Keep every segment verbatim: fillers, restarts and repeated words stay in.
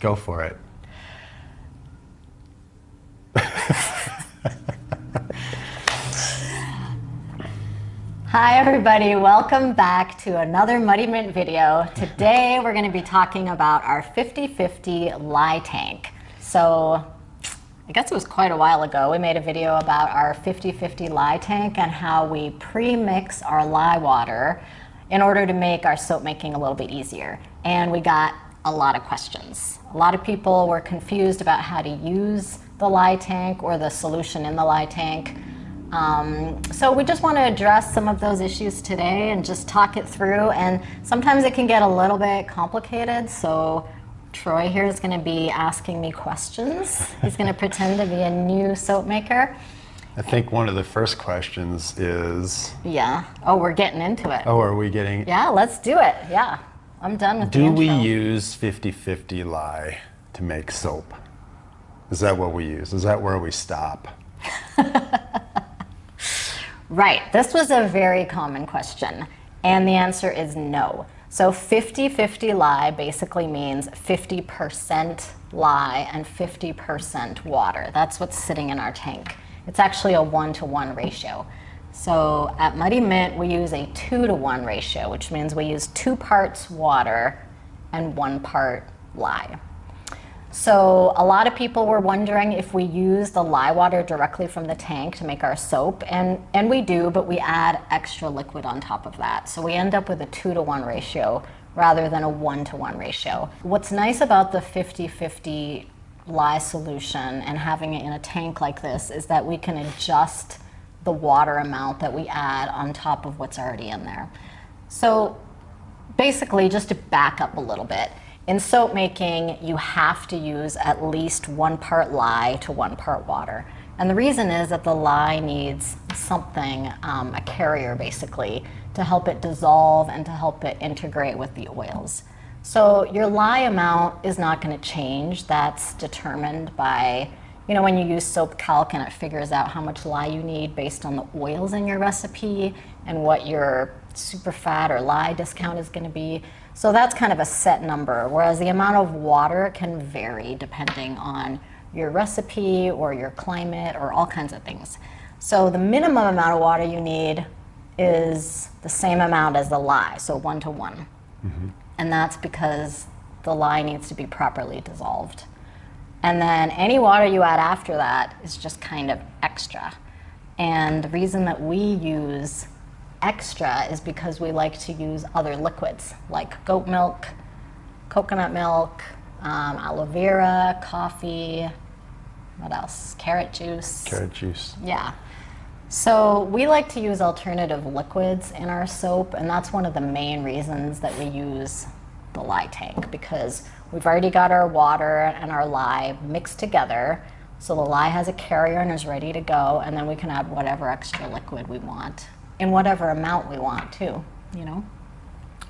Go for it. Hi everybody, welcome back to another Muddy Mint video. Today we're going to be talking about our fifty fifty lye tank. So I guess it was quite a while ago we made a video about our fifty fifty lye tank and how we pre-mix our lye water in order to make our soap making a little bit easier. And we got a lot of questions. A lot of people were confused about how to use the lye tank or the solution in the lye tank. Um, so we just want to address some of those issues today and just talk it through, and sometimes it can get a little bit complicated, so Troy here is going to be asking me questions. He's going to pretend to be a new soap maker. I think one of the first questions is... Yeah. Oh, we're getting into it. Oh, are we getting... Yeah, let's do it. Yeah. I'm done with the intro. Do we use fifty fifty lye to make soap? Is that what we use? Is that where we stop? Right. This was a very common question, and the answer is no. So fifty fifty lye basically means fifty percent lye and fifty percent water. That's what's sitting in our tank. It's actually a one-to-one ratio. So at Muddy Mint, we use a two-to-one ratio, which means we use two parts water and one part lye. So a lot of people were wondering if we use the lye water directly from the tank to make our soap, and, and we do, but we add extra liquid on top of that. So we end up with a two-to-one ratio rather than a one-to-one ratio. What's nice about the fifty fifty lye solution and having it in a tank like this is that we can adjust the water amount that we add on top of what's already in there. So basically, just to back up a little bit, in soap making you have to use at least one part lye to one part water, and the reason is that the lye needs something, um, a carrier basically, to help it dissolve and to help it integrate with the oils. So your lye amount is not going to change. That's determined by, you know, when you use soap calc and it figures out how much lye you need based on the oils in your recipe and what your super fat or lye discount is going to be. So that's kind of a set number, whereas the amount of water can vary depending on your recipe or your climate or all kinds of things. So the minimum amount of water you need is the same amount as the lye, so one to one. Mm-hmm. And that's because the lye needs to be properly dissolved. And then any water you add after that is just kind of extra. And the reason that we use extra is because we like to use other liquids like goat milk, coconut milk, um, aloe vera, coffee, what else? Carrot juice. Carrot juice. Yeah. So we like to use alternative liquids in our soap, and that's one of the main reasons that we use the lye tank, because we've already got our water and our lye mixed together, so the lye has a carrier and is ready to go, and then we can add whatever extra liquid we want, in whatever amount we want too, you know?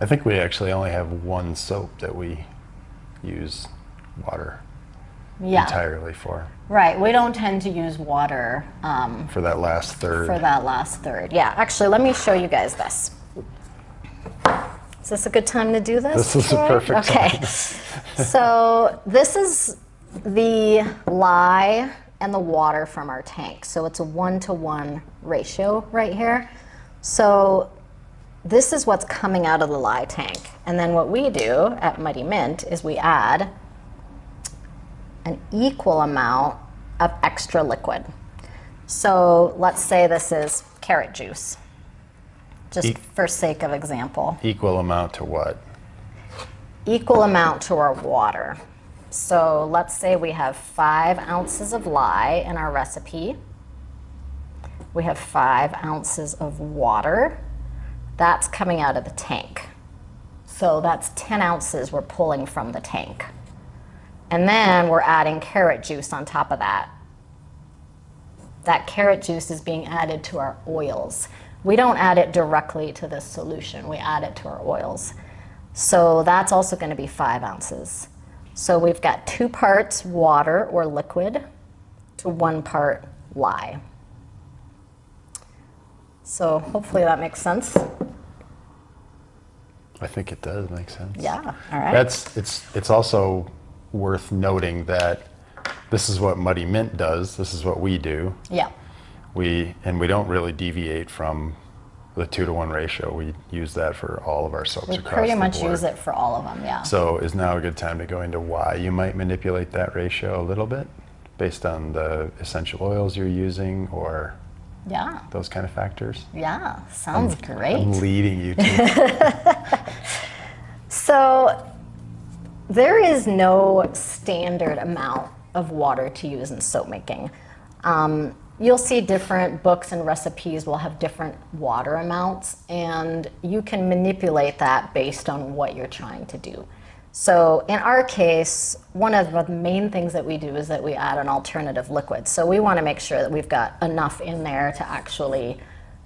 I think we actually only have one soap that we use water yeah. entirely for. Right, we don't tend to use water. Um, for that last third. For that last third, yeah. Actually, let me show you guys this. Is this a good time to do this? This is the perfect time. Okay. So this is the lye and the water from our tank. So it's a one-to-one ratio right here. So this is what's coming out of the lye tank. And then what we do at Muddy Mint is we add an equal amount of extra liquid. So let's say this is carrot juice. Just e- for sake of example. Equal amount to what? Equal amount to our water. So let's say we have five ounces of lye in our recipe. We have five ounces of water. That's coming out of the tank. So that's ten ounces we're pulling from the tank. And then we're adding carrot juice on top of that. That carrot juice is being added to our oils. We don't add it directly to this solution. We add it to our oils. So that's also going to be five ounces. So we've got two parts water or liquid to one part lye. So hopefully that makes sense. I think it does make sense. Yeah, all right. That's, it's, it's also worth noting that this is what Muddy Mint does. This is what we do. Yeah. We and we don't really deviate from the two to one ratio. We use that for all of our soaps across the board. We pretty much use it for all of them, yeah. So is now a good time to go into why you might manipulate that ratio a little bit based on the essential oils you're using or yeah, those kind of factors? Yeah, sounds I'm, great. I'm leading you to. So there is no standard amount of water to use in soap making. Um, You'll see different books and recipes will have different water amounts, and you can manipulate that based on what you're trying to do. So in our case, one of the main things that we do is that we add an alternative liquid. So we want to make sure that we've got enough in there to actually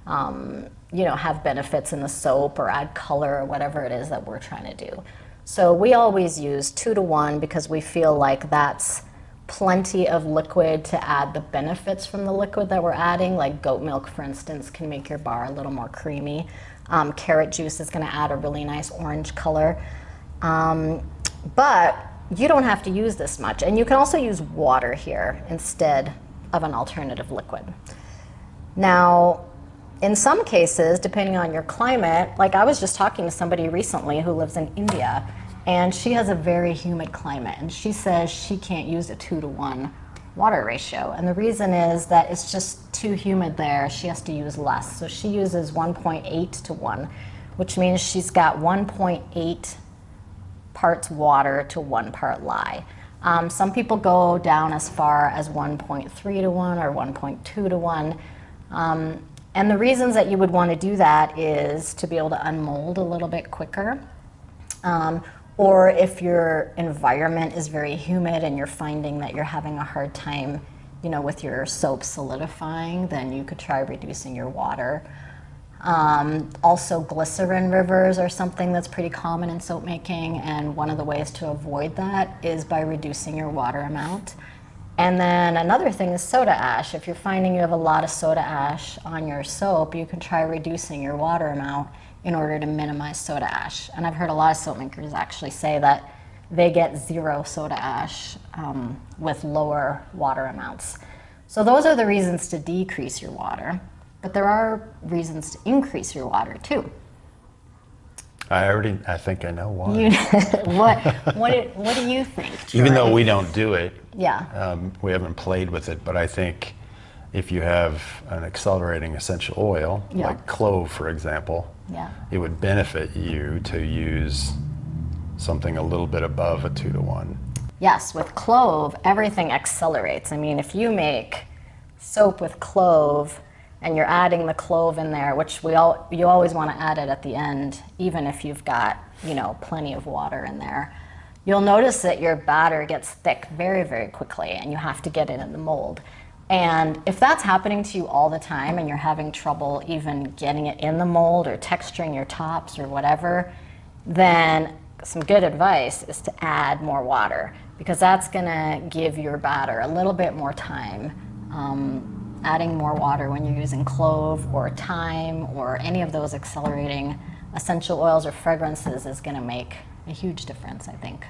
um, you know, have benefits in the soap or add color or whatever it is that we're trying to do. So we always use two to one because we feel like that's plenty of liquid to add the benefits from the liquid that we're adding, like goat milk, for instance, can make your bar a little more creamy. Um, carrot juice is going to add a really nice orange color. Um, but you don't have to use this much, and you can also use water here instead of an alternative liquid. Now, in some cases, depending on your climate, like I was just talking to somebody recently who lives in India, and she has a very humid climate, and she says she can't use a two to one water ratio. And the reason is that it's just too humid there. She has to use less. So she uses one point eight to one, which means she's got one point eight parts water to one part lye. Um, some people go down as far as one point three to one or one point two to one. Um, and the reasons that you would want to do that is to be able to unmold a little bit quicker. Um, Or if your environment is very humid and you're finding that you're having a hard time, you know, with your soap solidifying, then you could try reducing your water. Um, also, glycerin rivers are something that's pretty common in soap making, and one of the ways to avoid that is by reducing your water amount. And then another thing is soda ash. If you're finding you have a lot of soda ash on your soap, you can try reducing your water amount in order to minimize soda ash. And I've heard a lot of soap makers actually say that they get zero soda ash um, with lower water amounts. So those are the reasons to decrease your water, but there are reasons to increase your water too. I already, I think I know why. You, what, what, do, what do you think, Troy? Even though we don't do it, yeah, um, we haven't played with it, but I think if you have an accelerating essential oil, yeah, like clove, for example, yeah, it would benefit you to use something a little bit above a two to one. Yes, with clove, everything accelerates. I mean, if you make soap with clove and you're adding the clove in there, which we all, you always want to add it at the end, even if you've got, you know, plenty of water in there, you'll notice that your batter gets thick very, very quickly, and you have to get it in the mold. And if that's happening to you all the time and you're having trouble even getting it in the mold or texturing your tops or whatever, then some good advice is to add more water, because that's gonna give your batter a little bit more time. Um, adding more water when you're using clove or thyme or any of those accelerating essential oils or fragrances is gonna make a huge difference, I think.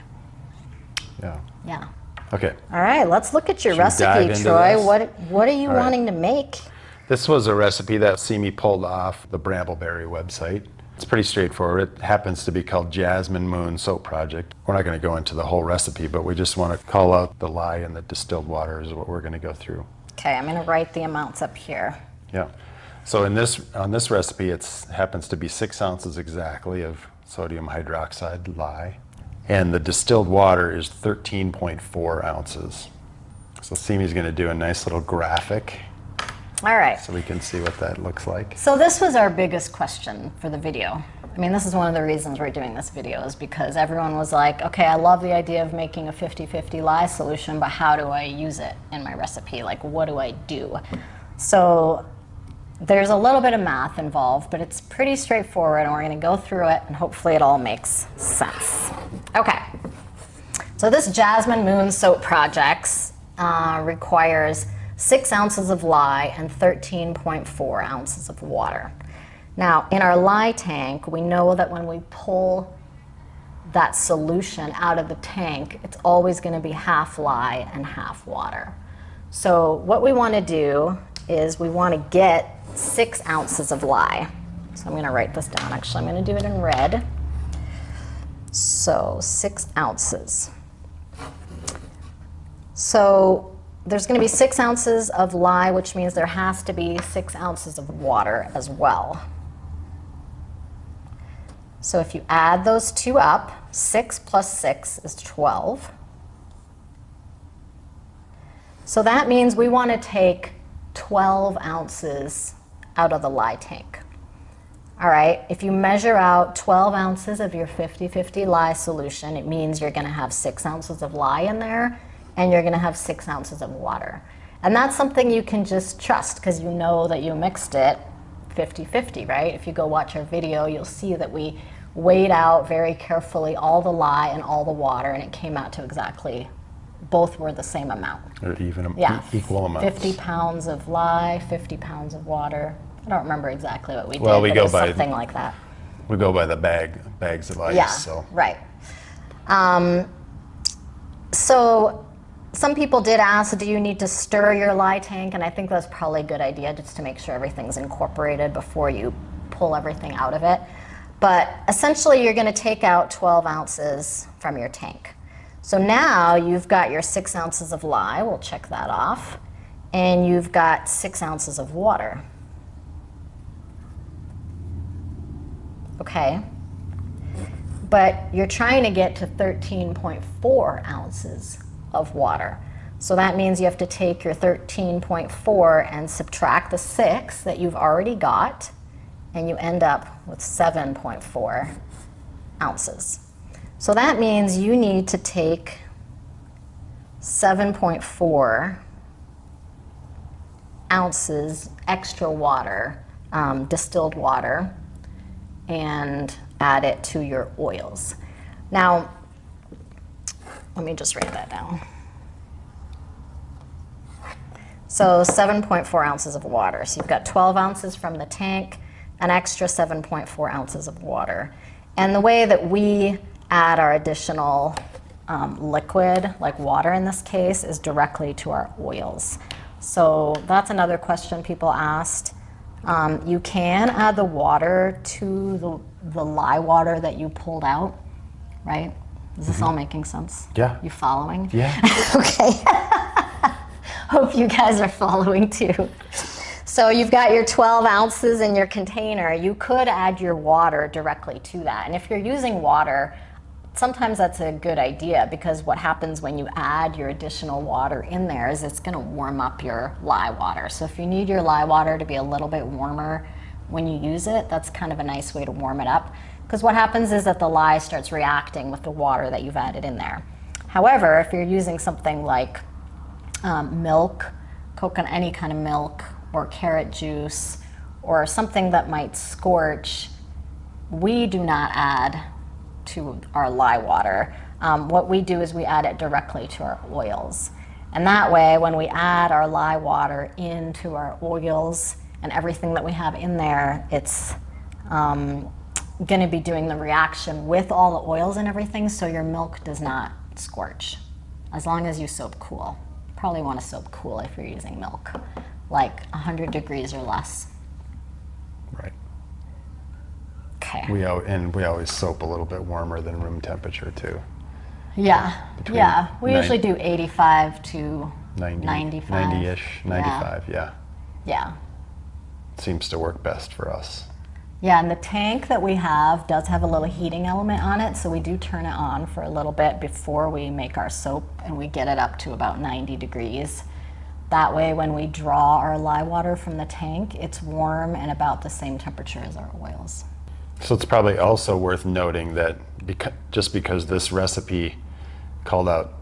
Yeah. Yeah. Okay. All right, let's look at your Should recipe, Troy. This? What what are you All wanting right. to make? This was a recipe that Simi pulled off the Brambleberry website. It's pretty straightforward. It happens to be called Jasmine Moon Soap Project. We're not going to go into the whole recipe, but we just want to call out the lye and the distilled water is what we're going to go through. Okay, I'm going to write the amounts up here. Yeah. So in this on this recipe, it happens to be six ounces exactly of sodium hydroxide lye. And the distilled water is thirteen point four ounces. So Simi's going to do a nice little graphic. All right. So we can see what that looks like. So this was our biggest question for the video. I mean, this is one of the reasons we're doing this video, is because everyone was like, okay, I love the idea of making a fifty fifty lye solution, but how do I use it in my recipe? Like, what do I do? So there's a little bit of math involved, but it's pretty straightforward, and we're going to go through it, and hopefully it all makes sense. Okay, so this Jasmine Moon Soap Projects uh, requires six ounces of lye and thirteen point four ounces of water. Now, in our lye tank, we know that when we pull that solution out of the tank, it's always going to be half lye and half water. So what we want to do is we want to get six ounces of lye. So I'm going to write this down. Actually, I'm going to do it in red. So six ounces. So there's going to be six ounces of lye, which means there has to be six ounces of water as well. So if you add those two up, six plus six is twelve. So that means we want to take twelve ounces out of the lye tank. All right, if you measure out twelve ounces of your fifty fifty lye solution, it means you're going to have six ounces of lye in there and you're going to have six ounces of water. And that's something you can just trust because you know that you mixed it fifty fifty, right? If you go watch our video, you'll see that we weighed out very carefully all the lye and all the water, and it came out to exactly, both were the same amount. Or even yeah. e equal amounts. fifty pounds of lye, fifty pounds of water. I don't remember exactly what we well, did, we but go it was by something the, like that. We go by the bag, bags of ice. Yeah, so. right. Um, so some people did ask, do you need to stir your lye tank? And I think that's probably a good idea just to make sure everything's incorporated before you pull everything out of it. But essentially, you're going to take out twelve ounces from your tank. So now you've got your six ounces of lye. We'll check that off. And you've got six ounces of water. Okay. But you're trying to get to thirteen point four ounces of water. So that means you have to take your thirteen point four and subtract the six that you've already got, and you end up with seven point four ounces. So that means you need to take seven point four ounces extra water, um, distilled water, and add it to your oils. Now, let me just write that down. So seven point four ounces of water. So you've got twelve ounces from the tank, an extra seven point four ounces of water. And the way that we add our additional um, liquid, like water in this case, is directly to our oils. So that's another question people asked. Um, you can add the water to the, the lye water that you pulled out, right? Is this mm-hmm. all making sense? Yeah. You following? Yeah. Okay. Hope you guys are following too. So you've got your twelve ounces in your container. You could add your water directly to that. And if you're using water, sometimes that's a good idea because what happens when you add your additional water in there is it's going to warm up your lye water. So if you need your lye water to be a little bit warmer when you use it, that's kind of a nice way to warm it up. Because what happens is that the lye starts reacting with the water that you've added in there. However, if you're using something like um, milk, coconut, any kind of milk, or carrot juice, or something that might scorch, we do not add to our lye water. Um, what we do is we add it directly to our oils. And that way, when we add our lye water into our oils and everything that we have in there, it's um, going to be doing the reaction with all the oils and everything, so your milk does not scorch, as long as you soap cool. Probably want to soap cool if you're using milk, like one hundred degrees or less. Right. Okay. We and we always soap a little bit warmer than room temperature too. Yeah. Between yeah. We usually do eighty-five to ninety-five. ninety-ish, ninety-five. Yeah. Yeah. Yeah. Seems to work best for us. Yeah, and the tank that we have does have a little heating element on it, so we do turn it on for a little bit before we make our soap, and we get it up to about ninety degrees. That way, when we draw our lye water from the tank, it's warm and about the same temperature as our oils. So it's probably also worth noting that because, just because this recipe called out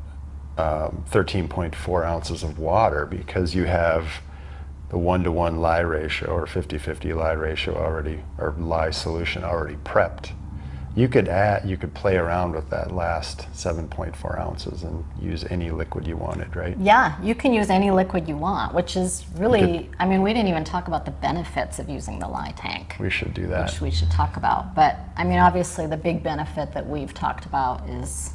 um, thirteen point four ounces of water, because you have the one-to-one lye ratio or fifty fifty lye ratio already, or lye solution already prepped. You could add, you could play around with that last seven point four ounces and use any liquid you wanted, right? Yeah, you can use any liquid you want, which is really, could, I mean, we didn't even talk about the benefits of using the lye tank. We should do that. Which we should talk about. But, I mean, obviously the big benefit that we've talked about is,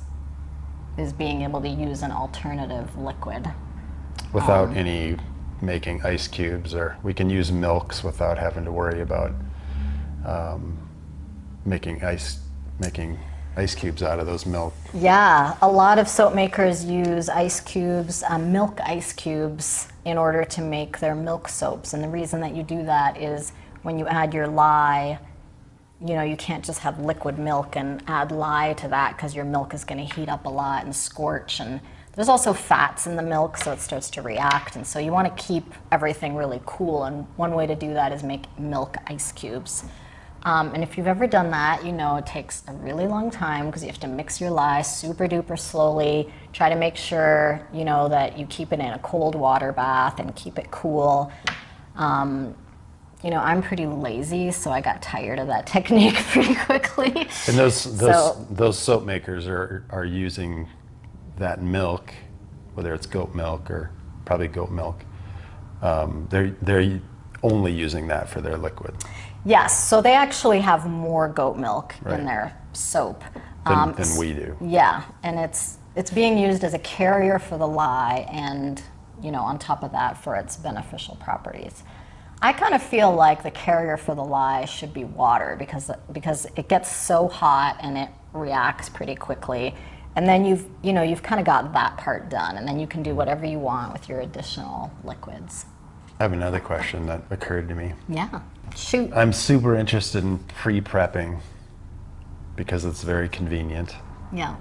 is being able to use an alternative liquid. Without um, any making ice cubes, or we can use milks without having to worry about um, making ice making ice cubes out of those milk. Yeah, a lot of soap makers use ice cubes, um, milk ice cubes, in order to make their milk soaps. And the reason that you do that is when you add your lye, you know, you can't just have liquid milk and add lye to that, because your milk is going to heat up a lot and scorch, and there's also fats in the milk, so it starts to react, and so you want to keep everything really cool, and one way to do that is make milk ice cubes. Um, and if you've ever done that, you know it takes a really long time, because you have to mix your lye super duper slowly, try to make sure, you know, that you keep it in a cold water bath and keep it cool. Um, you know, I'm pretty lazy, so I got tired of that technique pretty quickly. And those, those, so, those soap makers are, are using that milk, whether it's goat milk or probably goat milk, um, they're, they're only using that for their liquid. Yes, so they actually have more goat milk right. in their soap. Than, um, than we do. Yeah, and it's, it's being used as a carrier for the lye, and, you know, on top of that, for its beneficial properties. I kind of feel like the carrier for the lye should be water, because, because it gets so hot and it reacts pretty quickly. And then you've, you know, you've kind of got that part done, and then you can do whatever you want with your additional liquids. I have another question that occurred to me. Yeah, shoot. I'm super interested in pre-prepping, because it's very convenient. Yeah.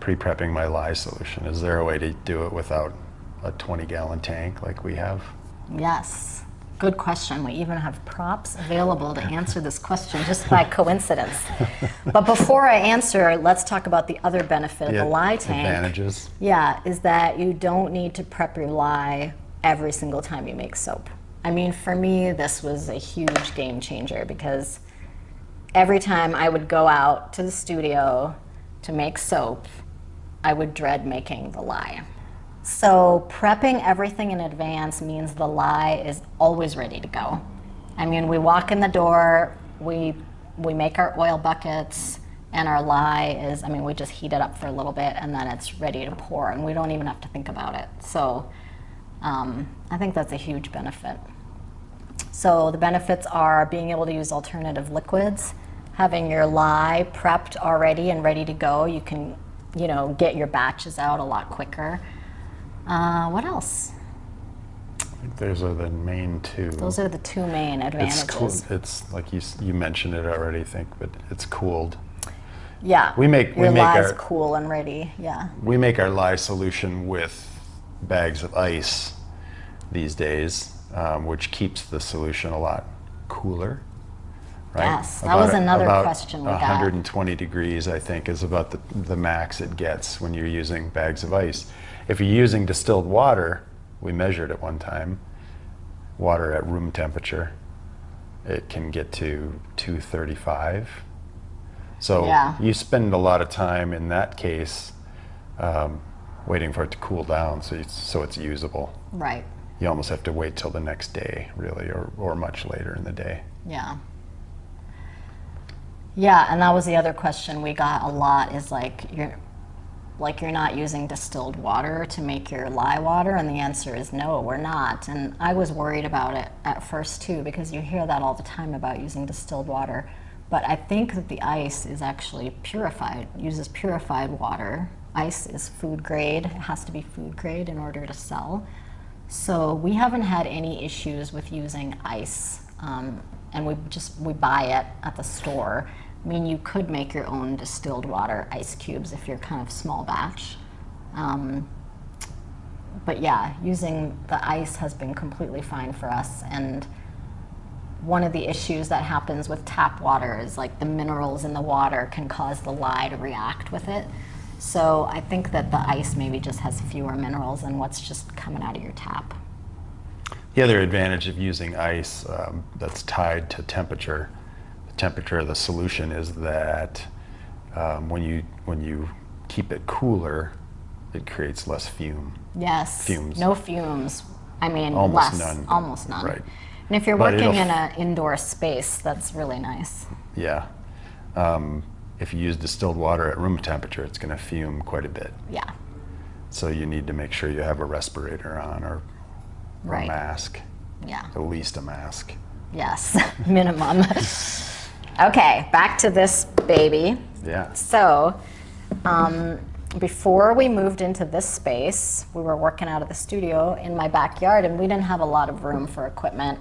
Pre-prepping my lye solution. Is there a way to do it without a twenty gallon tank like we have? Yes. Good question. We even have props available to answer this question just by coincidence. But before I answer, let's talk about the other benefit yeah, of the lye tank. Advantages. Yeah, is that you don't need to prep your lye every single time you make soap. I mean, for me, this was a huge game changer, because every time I would go out to the studio to make soap, I would dread making the lye. So prepping everything in advance means the lye is always ready to go. I mean, we walk in the door, we, we make our oil buckets, and our lye is, I mean, we just heat it up for a little bit, and then it's ready to pour, and we don't even have to think about it. So um, I think that's a huge benefit. So the benefits are being able to use alternative liquids, having your lye prepped already and ready to go. You can, you know, get your batches out a lot quicker. Uh, what else? I think those are the main two. Those are the two main advantages. It's, cool. It's like you, you mentioned it already, I think, but it's cooled. Yeah. We make your we make our cool and ready. Yeah. We make our lye solution with bags of ice these days, um, which keeps the solution a lot cooler. Right? Yes, that about was another a, about question we got. one hundred twenty degrees, I think, is about the, the max it gets when you're using bags of ice. If you're using distilled water, we measured at one time, water at room temperature, it can get to two thirty-five. So yeah. you spend a lot of time in that case um, waiting for it to cool down so it's, so it's usable. Right. You almost have to wait till the next day, really, or, or much later in the day. Yeah. Yeah, and that was the other question we got a lot, is like, you're, like you're not using distilled water to make your lye water, and the answer is no, we're not. And I was worried about it at first too, because you hear that all the time about using distilled water. But I think that the ice is actually purified, uses purified water. Ice is food grade, it has to be food grade in order to sell. So we haven't had any issues with using ice, um, and we just, we buy it at the store. I mean, you could make your own distilled water ice cubes if you're kind of small batch. Um, but yeah, using the ice has been completely fine for us. And one of the issues that happens with tap water is like the minerals in the water can cause the lye to react with it. So I think that the ice maybe just has fewer minerals than what's just coming out of your tap. The other advantage of using ice um, that's tied to temperature temperature of the solution is that um, when you when you keep it cooler, it creates less fume. Yes. Fumes. No fumes. I mean, almost less. None. Almost none. Right. And if you're but working in an indoor space, that's really nice. Yeah. Um, if you use distilled water at room temperature, it's going to fume quite a bit. Yeah. So you need to make sure you have a respirator on, or, or right. a mask. Yeah. At least a mask. Yes, minimum. Okay, back to this baby. Yeah. So, um, before we moved into this space, we were working out of the studio in my backyard, and we didn't have a lot of room for equipment.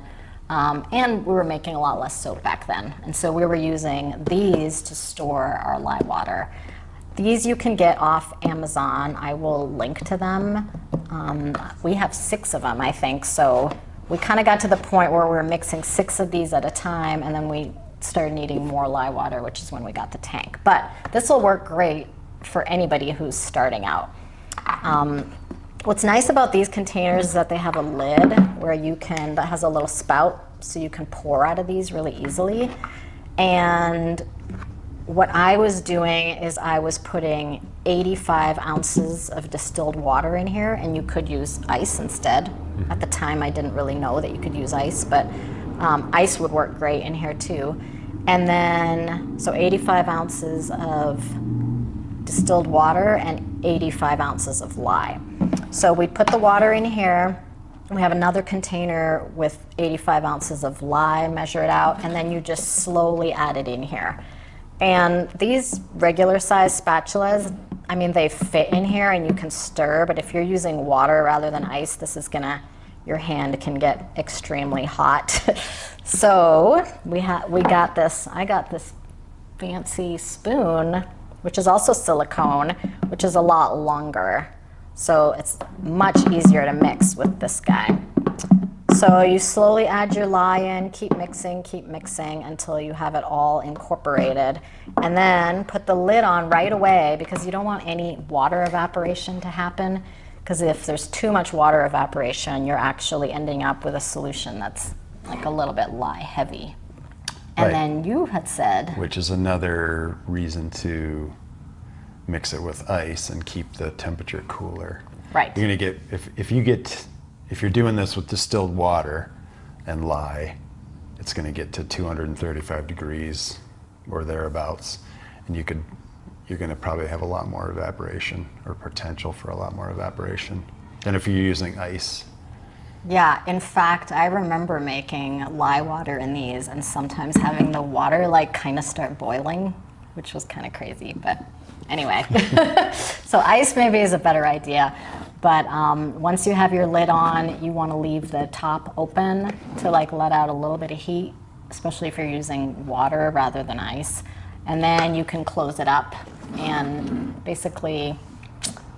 Um, and we were making a lot less soap back then. And so we were using these to store our lye water. These you can get off Amazon. I will link to them. Um, we have six of them, I think. So we kind of got to the point where we were mixing six of these at a time, and then we started needing more lye water, which is when we got the tank. But this will work great for anybody who's starting out. Um, What's nice about these containers is that they have a lid where you can, that has a little spout, so you can pour out of these really easily. And what I was doing is I was putting eighty-five ounces of distilled water in here, and you could use ice instead. At the time, I didn't really know that you could use ice, but um, ice would work great in here too. And then, so eighty-five ounces of distilled water and eighty-five ounces of lye. So we put the water in here, we have another container with eighty-five ounces of lye, measure it out, and then you just slowly add it in here. And these regular size spatulas, I mean, they fit in here and you can stir, but if you're using water rather than ice, this is gonna, your hand can get extremely hot. So we, ha we got this, I got this fancy spoon, which is also silicone, which is a lot longer. So it's much easier to mix with this guy. So you slowly add your lye in, keep mixing, keep mixing until you have it all incorporated. And then put the lid on right away, because you don't want any water evaporation to happen. Because if there's too much water evaporation, you're actually ending up with a solution that's like a little bit lye heavy. And right. then you had said... Which is another reason to mix it with ice and keep the temperature cooler. Right. You're gonna get, if, if you get, if you're doing this with distilled water and lye, it's gonna get to two hundred thirty-five degrees or thereabouts. And you could, you're gonna probably have a lot more evaporation, or potential for a lot more evaporation, than if you're using ice. Yeah, in fact, I remember making lye water in these and sometimes having the water like kind of start boiling, which was kind of crazy, but anyway. So ice maybe is a better idea, but um, once you have your lid on, you want to leave the top open to like let out a little bit of heat, especially if you're using water rather than ice. And then you can close it up, and basically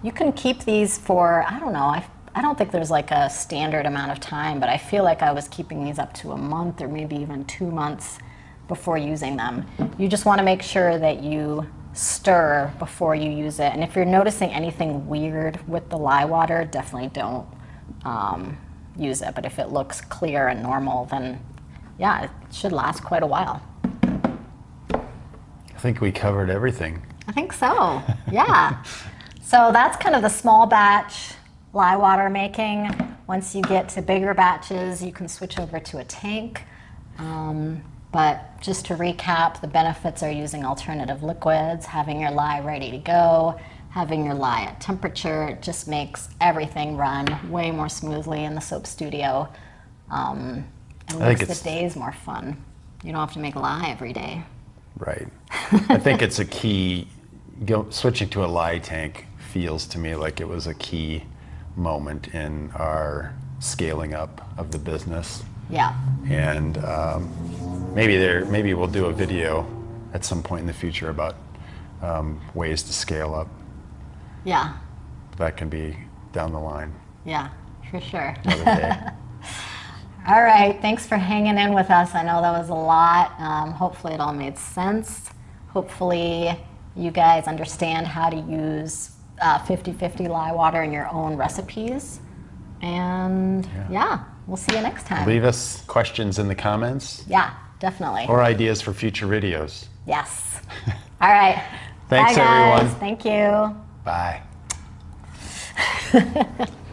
you can keep these for, I don't know, I've I don't think there's like a standard amount of time, but I feel like I was keeping these up to a month or maybe even two months before using them. You just want to make sure that you stir before you use it. And if you're noticing anything weird with the lye water, definitely don't um, use it. But if it looks clear and normal, then yeah, it should last quite a while. I think we covered everything. I think so, yeah. So that's kind of the small batch lye water making. Once you get to bigger batches, you can switch over to a tank. Um, but just to recap, the benefits are using alternative liquids, having your lye ready to go, having your lye at temperature. It just makes everything run way more smoothly in the soap studio. Um, and makes the days more fun. You don't have to make lye every day. Right. I think it's a key, go, switching to a lye tank feels to me like it was a key moment in our scaling up of the business. Yeah. And um, maybe there, maybe we'll do a video at some point in the future about um, ways to scale up. Yeah. That can be down the line. Yeah, for sure. Another day. All right. Thanks for hanging in with us. I know that was a lot. Um, hopefully it all made sense. Hopefully you guys understand how to use fifty fifty lye water in your own recipes. And yeah. yeah, we'll see you next time. Leave us questions in the comments. Yeah, definitely. Or ideas for future videos. Yes. All right. Thanks, Bye, everyone. Thank you. Bye.